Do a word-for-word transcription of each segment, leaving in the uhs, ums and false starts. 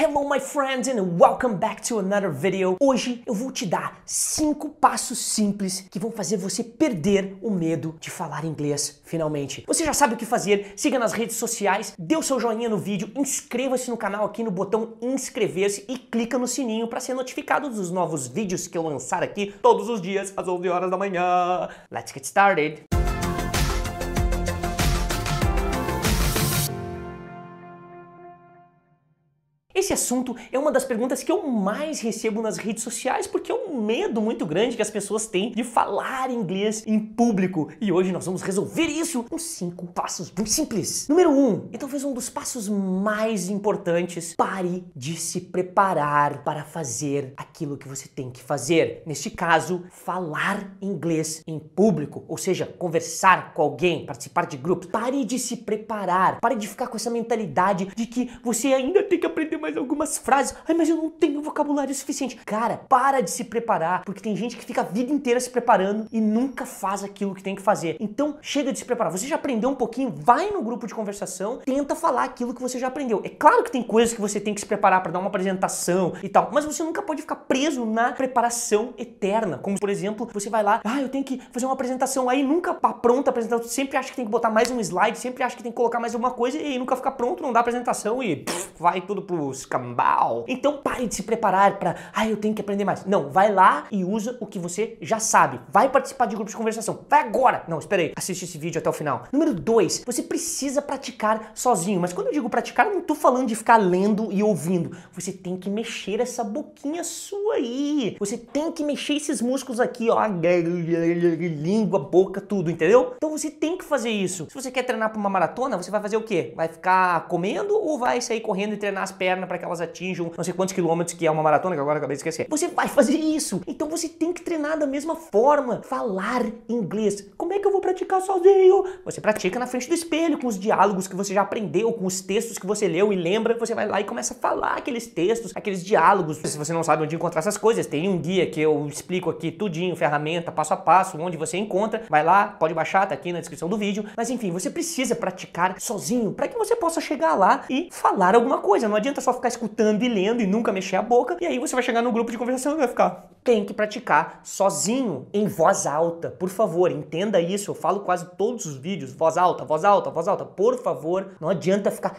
Hello my friends and welcome back to another video. Hoje eu vou te dar cinco passos simples que vão fazer você perder o medo de falar inglês finalmente. Você já sabe o que fazer, siga nas redes sociais, dê o seu joinha no vídeo, inscreva-se no canal aqui no botão inscrever-se e clica no sininho para ser notificado dos novos vídeos que eu lançar aqui todos os dias às onze horas da manhã. Let's get started! Esse assunto é uma das perguntas que eu mais recebo nas redes sociais, porque é um medo muito grande que as pessoas têm de falar inglês em público. E hoje nós vamos resolver isso com cinco passos muito simples. Número um, e talvez um dos passos mais importantes, pare de se preparar para fazer aquilo que você tem que fazer. Neste caso, falar inglês em público, ou seja, conversar com alguém, participar de grupos. Pare de se preparar, pare de ficar com essa mentalidade de que você ainda tem que aprender mais algumas frases. Ai, mas eu não tenho vocabulário suficiente. Cara, para de se preparar, porque tem gente que fica a vida inteira se preparando e nunca faz aquilo que tem que fazer. Então, chega de se preparar. Você já aprendeu um pouquinho, vai no grupo de conversação, tenta falar aquilo que você já aprendeu. É claro que tem coisas que você tem que se preparar para dar uma apresentação e tal, mas você nunca pode ficar preso na preparação eterna. Como, por exemplo, você vai lá, ah, eu tenho que fazer uma apresentação, aí nunca tá pronta a apresentação, sempre acha que tem que botar mais um slide, sempre acha que tem que colocar mais alguma coisa e aí nunca fica pronto, não dá apresentação e pff, vai tudo pro escambau. Então pare de se preparar para, ah, eu tenho que aprender mais. Não, vai lá e usa o que você já sabe. Vai participar de grupos de conversação. Vai agora. Não, espera aí. Assiste esse vídeo até o final. Número dois, você precisa praticar sozinho. Mas quando eu digo praticar, eu não tô falando de ficar lendo e ouvindo. Você tem que mexer essa boquinha sua aí. Você tem que mexer esses músculos aqui, ó. Língua, boca, tudo, entendeu? Então você tem que fazer isso. Se você quer treinar para uma maratona, você vai fazer o quê? Vai ficar comendo ou vai sair correndo e treinar as pernas para que elas atinjam não sei quantos quilômetros, que é uma maratona, que agora eu acabei de esquecer. Você vai fazer isso. Então você tem que treinar da mesma forma. Falar inglês. Como é que eu vou praticar sozinho? Você pratica na frente do espelho, com os diálogos que você já aprendeu, com os textos que você leu e lembra, você vai lá e começa a falar aqueles textos, aqueles diálogos. Se você não sabe onde encontrar essas coisas, tem um guia que eu explico aqui tudinho, ferramenta, passo a passo, onde você encontra. Vai lá, pode baixar, tá aqui na descrição do vídeo. Mas enfim, você precisa praticar sozinho para que você possa chegar lá e falar alguma coisa. Não adianta só ficar escutando e lendo e nunca mexer a boca, e aí você vai chegar no grupo de conversação e vai ficar. Tem que praticar sozinho, em voz alta. Por favor, entenda isso. Eu falo quase todos os vídeos, voz alta, voz alta, voz alta. Por favor, não adianta ficar.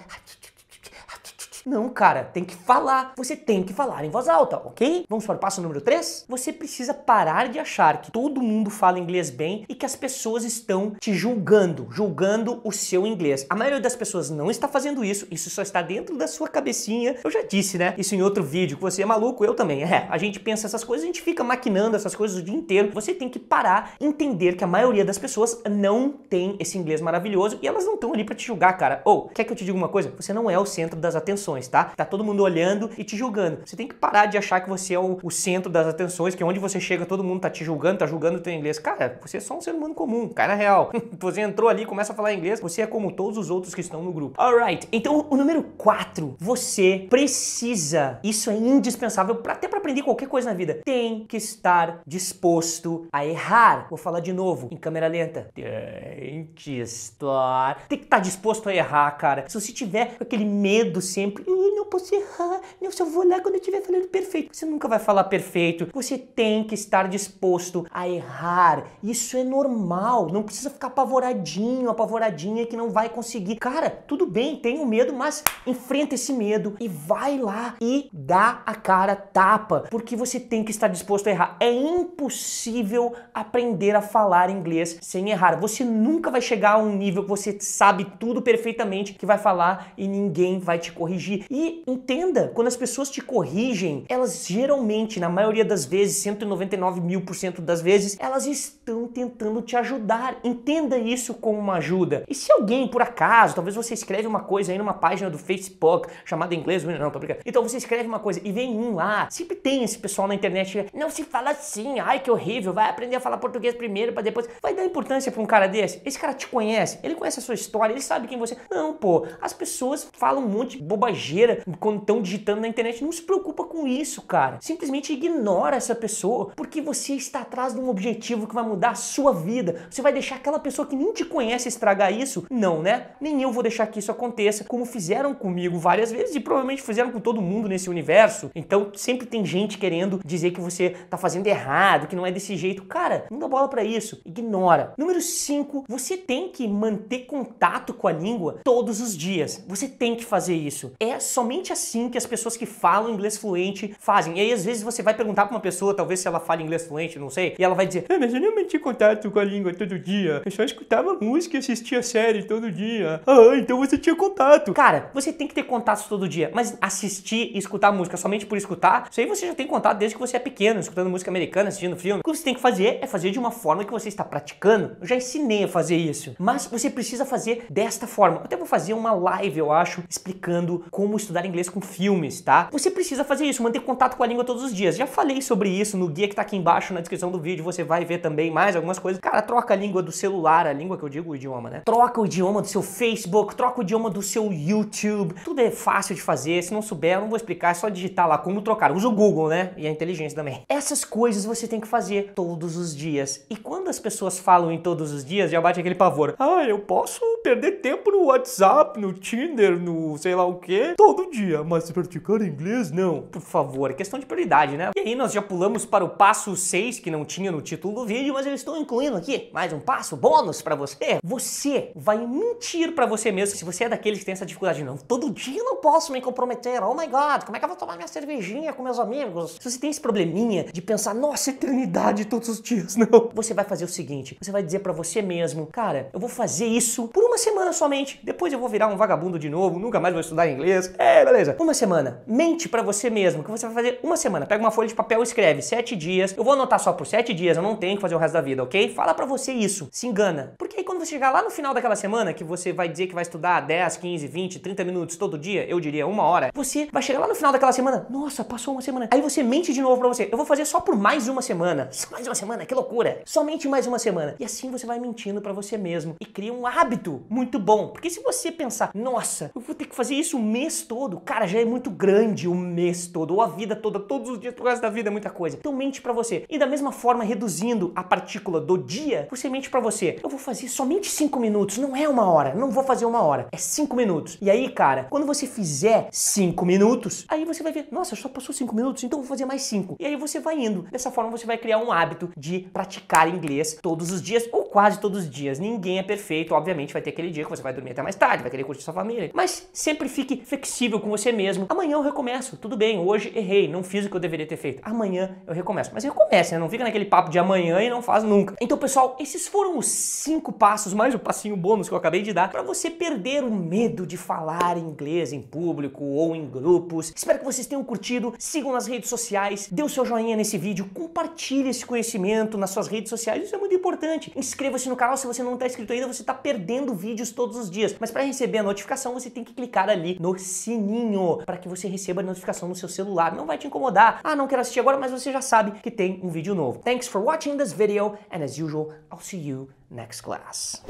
Não, cara, tem que falar. Você tem que falar em voz alta, ok? Vamos para o passo número três? Você precisa parar de achar que todo mundo fala inglês bem e que as pessoas estão te julgando, julgando o seu inglês. A maioria das pessoas não está fazendo isso, isso só está dentro da sua cabecinha. Eu já disse, né? Isso em outro vídeo, que você é maluco, eu também. É, a gente pensa essas coisas, a gente fica maquinando essas coisas o dia inteiro. Você tem que parar, entender que a maioria das pessoas não tem esse inglês maravilhoso e elas não estão ali para te julgar, cara. Ou, quer que eu te diga uma coisa? Você não é o centro das atenções. Tá? Tá todo mundo olhando e te julgando. Você tem que parar de achar que você é o, o centro das atenções, que onde você chega todo mundo tá te julgando, tá julgando o teu inglês. Cara, você é só um ser humano comum, cara real. Você entrou ali, começa a falar inglês, você é como todos os outros que estão no grupo. Alright, então o número quatro, você precisa, isso é indispensável pra, até pra aprender qualquer coisa na vida, tem que estar disposto a errar. Vou falar de novo, em câmera lenta. Tem que estar, tem que estar disposto a errar, cara. Se você tiver aquele medo sempre, eu não posso errar, eu só vou lá quando eu estiver falando perfeito. Você nunca vai falar perfeito, você tem que estar disposto a errar. Isso é normal, não precisa ficar apavoradinho, apavoradinha que não vai conseguir. Cara, tudo bem, tenho medo, mas enfrenta esse medo e vai lá e dá a cara tapa, porque você tem que estar disposto a errar. É impossível aprender a falar inglês sem errar. Você nunca vai chegar a um nível que você sabe tudo perfeitamente, que vai falar e ninguém vai te corrigir. E entenda, quando as pessoas te corrigem, elas geralmente, na maioria das vezes, cento e noventa e nove mil por cento das vezes, elas estão tentando te ajudar. Entenda isso como uma ajuda. E se alguém, por acaso, talvez você escreve uma coisa aí numa página do Facebook, chamada em inglês, não, tô brincando. Então você escreve uma coisa e vem um lá, sempre tem esse pessoal na internet que não se fala assim, ai que horrível, vai aprender a falar português primeiro pra depois. Vai dar importância pra um cara desse? Esse cara te conhece, ele conhece a sua história, ele sabe quem você... Não, pô, as pessoas falam um monte de bobagem nojeira quando estão digitando na internet. Não se preocupa com isso, cara. Simplesmente ignora essa pessoa, porque você está atrás de um objetivo que vai mudar a sua vida. Você vai deixar aquela pessoa que nem te conhece estragar isso? Não, né? Nem eu vou deixar que isso aconteça, como fizeram comigo várias vezes e provavelmente fizeram com todo mundo nesse universo. Então sempre tem gente querendo dizer que você tá fazendo errado, que não é desse jeito. Cara, não dá bola pra isso. Ignora. Número cinco, você tem que manter contato com a língua todos os dias. Você tem que fazer isso. É somente assim que as pessoas que falam inglês fluente fazem. E aí às vezes você vai perguntar pra uma pessoa, talvez se ela fala inglês fluente, não sei, e ela vai dizer, ah, mas eu não mantive contato com a língua todo dia. Eu só escutava música e assistia série todo dia. Ah, então você tinha contato. Cara, você tem que ter contatos todo dia, mas assistir e escutar música somente por escutar, isso aí você já tem contato desde que você é pequeno, escutando música americana, assistindo filme. O que você tem que fazer é fazer de uma forma que você está praticando. Eu já ensinei a fazer isso, mas você precisa fazer desta forma. Eu até vou fazer uma live, eu acho, explicando como estudar inglês com filmes, tá? Você precisa fazer isso, manter contato com a língua todos os dias. Já falei sobre isso no guia que tá aqui embaixo na descrição do vídeo, você vai ver também mais algumas coisas. Cara, troca a língua do celular, a língua que eu digo, o idioma, né? Troca o idioma do seu Facebook, troca o idioma do seu YouTube. Tudo é fácil de fazer, se não souber, eu não vou explicar, é só digitar lá como trocar. Usa o Google, né? E a inteligência também. Essas coisas você tem que fazer todos os dias. E quando as pessoas falam em todos os dias, já bate aquele pavor. Ah, eu posso perder tempo no WhatsApp, no Tinder, no sei lá o que, todo dia, mas praticar inglês, não. Por favor, é questão de prioridade, né? E aí nós já pulamos para o passo seis, que não tinha no título do vídeo, mas eu estou incluindo aqui mais um passo bônus pra você. Você vai mentir pra você mesmo se você é daqueles que tem essa dificuldade. Não, todo dia eu não posso me comprometer. Oh my God, como é que eu vou tomar minha cervejinha com meus amigos? Se você tem esse probleminha de pensar, nossa, eternidade todos os dias, não. Você vai fazer o seguinte, você vai dizer pra você mesmo, cara, eu vou fazer isso por uma semana somente, depois eu vou virar um vagabundo de novo, nunca mais vou estudar inglês. É, beleza. Uma semana. Mente pra você mesmo que você vai fazer uma semana. Pega uma folha de papel e escreve sete dias. Eu vou anotar só por sete dias, eu não tenho que fazer o resto da vida, ok? Fala pra você isso. Se engana. Porque aí quando você chegar lá no final daquela semana, que você vai dizer que vai estudar dez, quinze, vinte, trinta minutos todo dia, eu diria uma hora, você vai chegar lá no final daquela semana, nossa, passou uma semana. Aí você mente de novo pra você, eu vou fazer só por mais uma semana. Só mais uma semana, que loucura. Somente mais uma semana. E assim você vai mentindo pra você mesmo e cria um hábito muito bom. Porque se você pensar, nossa, eu vou ter que fazer isso o mês todo, cara, já é muito grande o mês todo, ou a vida toda, todos os dias, o resto da vida é muita coisa. Então mente pra você. E da mesma forma, reduzindo a partícula do dia, você mente pra você, eu vou fazer somente cinco minutos, não é uma hora, não vou fazer uma hora, é cinco minutos. E aí, cara, quando você fizer cinco minutos, aí você vai ver, nossa, só passou cinco minutos, então vou fazer mais cinco. E aí você vai indo. Dessa forma, você vai criar um hábito de praticar inglês todos os dias, ou quase todos os dias. Ninguém é perfeito, obviamente, vai ter aquele dia que você vai dormir até mais tarde, vai querer curtir sua família, mas sempre fique flexível com você mesmo. Amanhã eu recomeço, tudo bem, hoje errei, não fiz o que eu deveria ter feito, amanhã eu recomeço. Mas recomece, né? Não fica naquele papo de amanhã e não faz nunca. Então, pessoal, esses foram os cinco passos, mais o passinho bônus que eu acabei de dar, pra você perder o medo de falar inglês em público ou em grupos. Espero que vocês tenham curtido, sigam nas redes sociais, dê o seu joinha nesse vídeo, compartilhe esse conhecimento nas suas redes sociais, isso é muito importante. Inscreva-se no canal se você não está inscrito ainda, você está perdendo vídeos todos os dias, mas para receber a notificação você tem que clicar ali no sininho para que você receba a notificação no seu celular, não vai te incomodar. Ah, não quero assistir agora, mas você já sabe que tem um vídeo novo. Thanks for watching this video and as usual, I'll see you next class.